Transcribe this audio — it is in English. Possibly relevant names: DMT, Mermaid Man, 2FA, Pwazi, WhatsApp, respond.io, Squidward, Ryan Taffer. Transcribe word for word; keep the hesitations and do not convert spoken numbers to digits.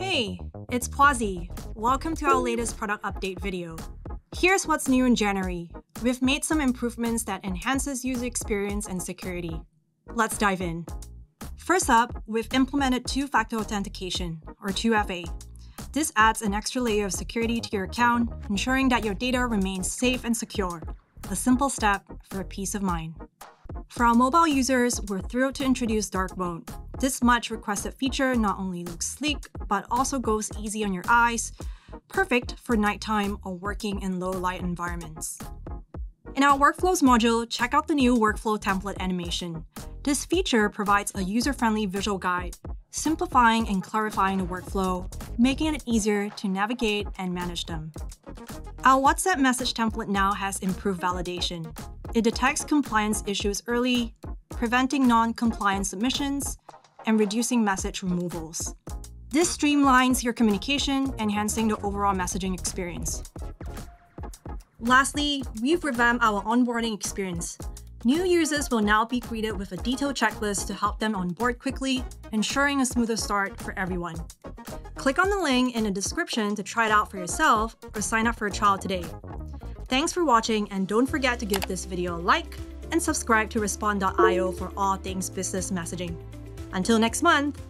Hey, it's Pwazi. Welcome to our latest product update video. Here's what's new in January. We've made some improvements that enhances user experience and security. Let's dive in. First up, we've implemented two-factor authentication, or two F A. This adds an extra layer of security to your account, ensuring that your data remains safe and secure. A simple step for peace of mind. For our mobile users, we're thrilled to introduce dark mode. This much requested feature not only looks sleek, but also goes easy on your eyes, perfect for nighttime or working in low-light environments. In our workflows module, check out the new workflow template animation. This feature provides a user-friendly visual guide, simplifying and clarifying the workflow, making it easier to navigate and manage them. Our WhatsApp message template now has improved validation. It detects compliance issues early, preventing non-compliant submissions, and reducing message removals. This streamlines your communication, enhancing the overall messaging experience. Lastly, we've revamped our onboarding experience. New users will now be greeted with a detailed checklist to help them onboard quickly, ensuring a smoother start for everyone. Click on the link in the description to try it out for yourself or sign up for a trial today. Thanks for watching, and don't forget to give this video a like and subscribe to respond dot i o for all things business messaging. Until next month!